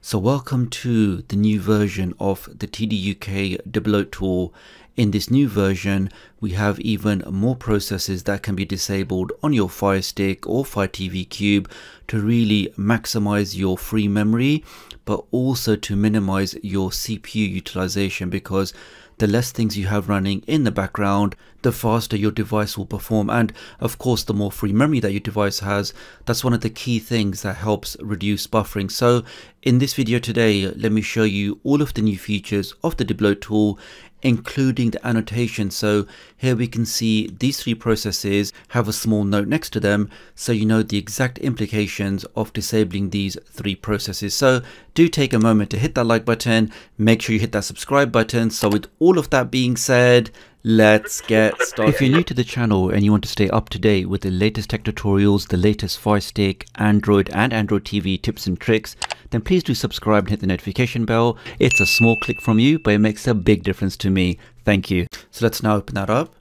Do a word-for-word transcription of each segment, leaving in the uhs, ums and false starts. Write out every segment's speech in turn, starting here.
So welcome to the new version of the T D U K Develop tool. In this new version, we have even more processes that can be disabled on your Fire Stick or Fire T V Cube to really maximize your free memory, but also to minimize your C P U utilization, because the less things you have running in the background, the faster your device will perform. And of course, the more free memory that your device has, that's one of the key things that helps reduce buffering. So in this video today, let me show you all of the new features of the Develop tool, including the annotation. So here we can see these three processes have a small note next to them, so you know the exact implications of disabling these three processes. So do take a moment to hit that like button, make sure you hit that subscribe button. So with all of that being said, let's get started. If you're new to the channel and you want to stay up to date with the latest tech tutorials, the latest Fire Stick, Android and Android T V tips and tricks, then please do subscribe and hit the notification bell. It's a small click from you, but it makes a big difference to me. Thank you. So let's now open that up.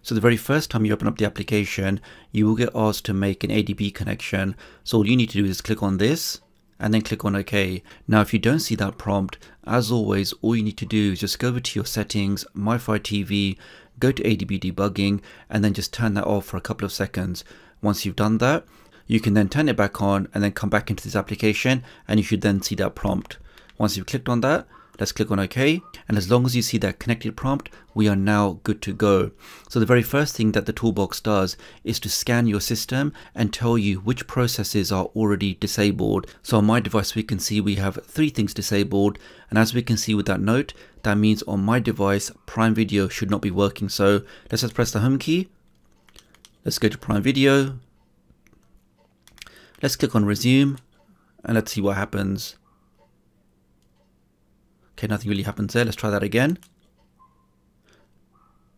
So the very first time you open up the application, you will get asked to make an A D B connection. So all you need to do is click on this and then click on OK. Now, if you don't see that prompt, as always, all you need to do is just go over to your settings, My Fire T V, go to A D B debugging, and then just turn that off for a couple of seconds. Once you've done that, you can then turn it back on and then come back into this application, and you should then see that prompt. Once you've clicked on that, let's click on OK. And as long as you see that connected prompt, we are now good to go. So the very first thing that the toolbox does is to scan your system and tell you which processes are already disabled. So on my device, we can see we have three things disabled. And as we can see with that note, that means on my device, Prime Video should not be working. So let's just press the home key. Let's go to Prime Video. Let's click on resume and let's see what happens. Okay, nothing really happens there. Let's try that again.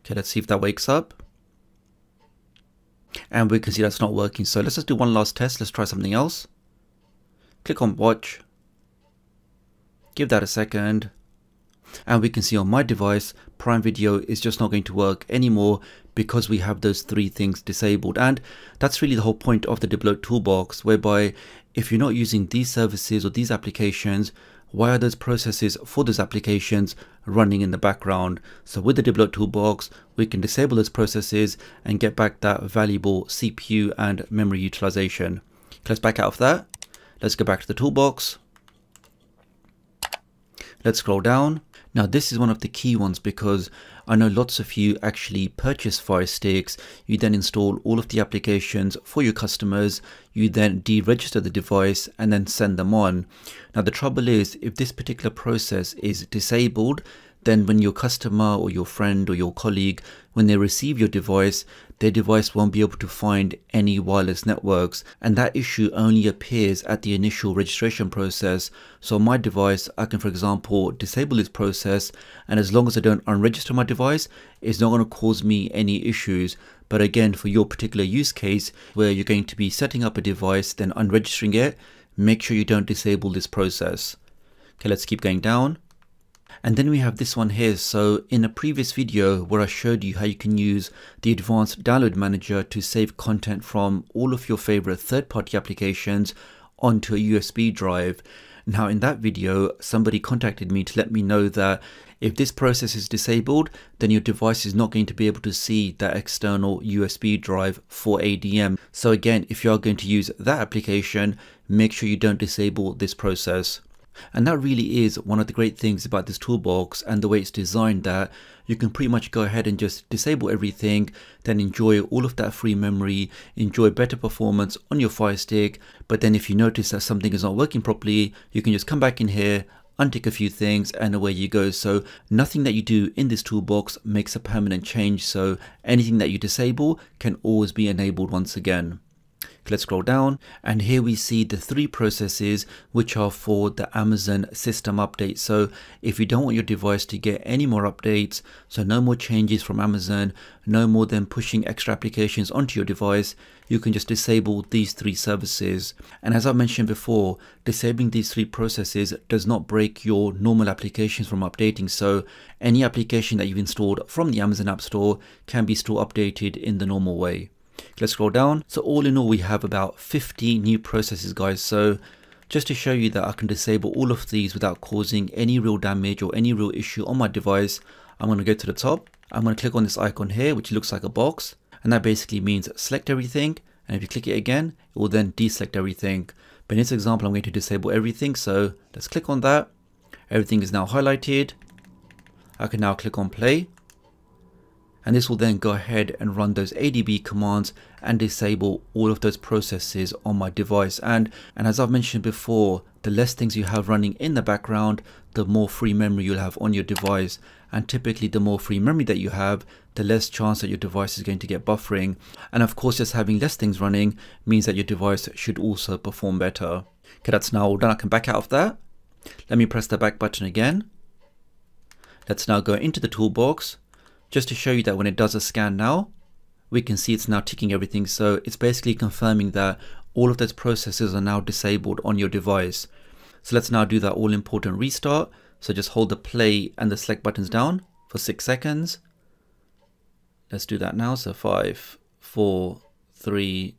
Okay, let's see if that wakes up. And we can see that's not working. So let's just do one last test. Let's try something else. Click on watch. Give that a second. And we can see on my device, Prime Video is just not going to work anymore because we have those three things disabled. And that's really the whole point of the Develop toolbox, whereby if you're not using these services or these applications, why are those processes for those applications running in the background? So with the Develop toolbox, we can disable those processes and get back that valuable C P U and memory utilization. Let's back out of that. Let's go back to the toolbox. Let's scroll down. Now, this is one of the key ones because I know lots of you actually purchase Fire Sticks. You then install all of the applications for your customers. You then deregister the device and then send them on. Now, the trouble is, if this particular process is disabled, then when your customer or your friend or your colleague, when they receive your device, their device won't be able to find any wireless networks. And that issue only appears at the initial registration process. So on my device, I can, for example, disable this process. And as long as I don't unregister my device, it's not going to cause me any issues. But again, for your particular use case, where you're going to be setting up a device, then unregistering it, make sure you don't disable this process. Okay, let's keep going down. And then we have this one here. So in a previous video where I showed you how you can use the advanced download manager to save content from all of your favorite third-party applications onto a U S B drive. Now in that video, somebody contacted me to let me know that if this process is disabled, then your device is not going to be able to see that external U S B drive for A D M. So again, if you are going to use that application, make sure you don't disable this process. And that really is one of the great things about this toolbox and the way it's designed, that you can pretty much go ahead and just disable everything, then enjoy all of that free memory, enjoy better performance on your Fire Stick. But then if you notice that something is not working properly, you can just come back in here, untick a few things, and away you go. So nothing that you do in this toolbox makes a permanent change. So anything that you disable can always be enabled once again. Let's scroll down, and here we see the three processes which are for the Amazon system update. So if you don't want your device to get any more updates, so no more changes from Amazon, no more than pushing extra applications onto your device, you can just disable these three services. And as I mentioned before, disabling these three processes does not break your normal applications from updating. So any application that you've installed from the Amazon App Store can be still updated in the normal way. Let's scroll down. So all in all, we have about fifty new processes, guys. So just to show you that I can disable all of these without causing any real damage or any real issue on my device, I'm going to go to the top. I'm going to click on this icon here, which looks like a box, and that basically means select everything. And if you click it again, it will then deselect everything. But in this example, I'm going to disable everything. So let's click on that. Everything is now highlighted. I can now click on play. And this will then go ahead and run those A D B commands and disable all of those processes on my device. And, and as I've mentioned before, the less things you have running in the background, the more free memory you'll have on your device. And typically the more free memory that you have, the less chance that your device is going to get buffering. And of course, just having less things running means that your device should also perform better. Okay, that's now all done. I can back out of that. Let me press the back button again. Let's now go into the toolbox. Just to show you that when it does a scan now, we can see it's now ticking everything. So it's basically confirming that all of those processes are now disabled on your device. So let's now do that all important restart. So just hold the play and the select buttons down for six seconds. Let's do that now. So five, four, three.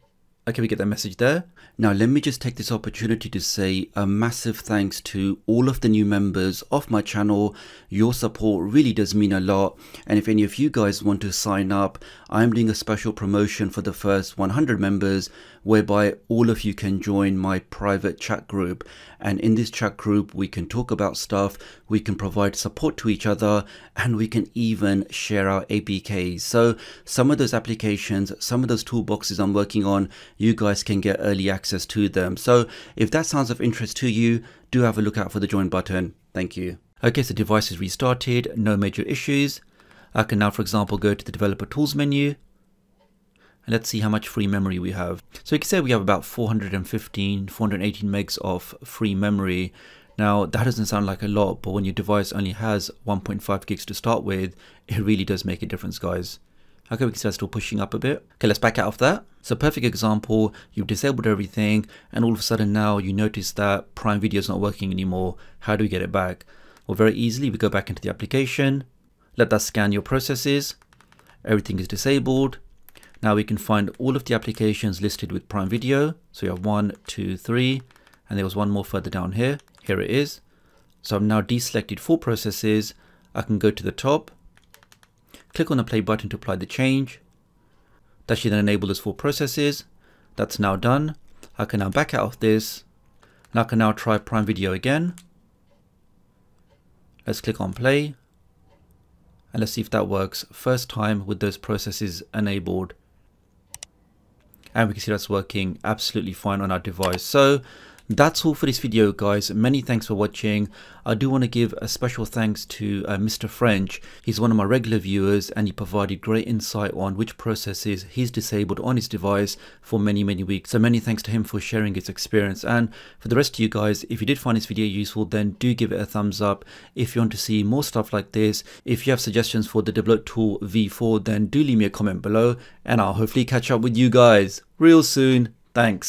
Okay, we get that message there. Now, let me just take this opportunity to say a massive thanks to all of the new members of my channel. Your support really does mean a lot. And if any of you guys want to sign up, I'm doing a special promotion for the first one hundred members, whereby all of you can join my private chat group. And in this chat group, we can talk about stuff, we can provide support to each other, and we can even share our A P Ks. So some of those applications, some of those toolboxes I'm working on, you guys can get early access to them. So if that sounds of interest to you, do have a look out for the join button. Thank you. Okay, so device is restarted, no major issues. I can now, for example, go to the developer tools menu. And let's see how much free memory we have. So you can say we have about four hundred fifteen, four hundred eighteen megs of free memory. Now that doesn't sound like a lot, but when your device only has one point five gigs to start with, it really does make a difference, guys. Okay, we can see that's still pushing up a bit. Okay, let's back out of that. So perfect example, you've disabled everything and all of a sudden now you notice that Prime Video is not working anymore. How do we get it back? Well, very easily, we go back into the application, let that scan your processes. Everything is disabled. Now we can find all of the applications listed with Prime Video. So we have one, two, three, and there was one more further down here. Here it is. So I've now deselected four processes. I can go to the top, click on the play button to apply the change. That should then enable those four processes. That's now done. I can now back out of this and I can now try Prime Video again. Let's click on play and let's see if that works first time with those processes enabled. And we can see that's working absolutely fine on our device. So that's all for this video, guys. Many thanks for watching. I do want to give a special thanks to uh, Mister French. He's one of my regular viewers and he provided great insight on which processes he's disabled on his device for many, many weeks. So many thanks to him for sharing his experience. And for the rest of you guys, if you did find this video useful, then do give it a thumbs up. If you want to see more stuff like this, if you have suggestions for the develop tool V four, then do leave me a comment below and I'll hopefully catch up with you guys real soon. Thanks.